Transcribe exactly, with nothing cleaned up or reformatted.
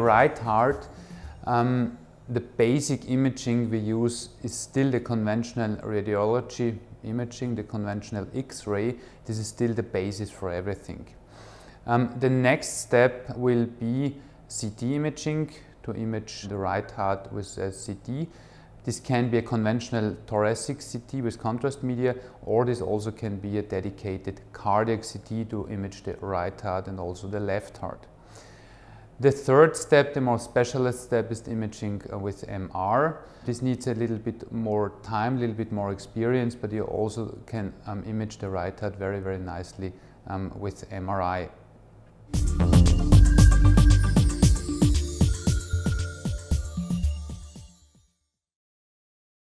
right heart, um, the basic imaging we use is still the conventional radiology imaging, the conventional X-ray. This is still the basis for everything. Um, the next step will be C T imaging, to image the right heart with a C T. This can be a conventional thoracic C T with contrast media, or this also can be a dedicated cardiac C T to image the right heart and also the left heart. The third step, the more specialist step, is the imaging with M R. This needs a little bit more time, a little bit more experience, but you also can um, image the right heart very, very nicely um, with M R I.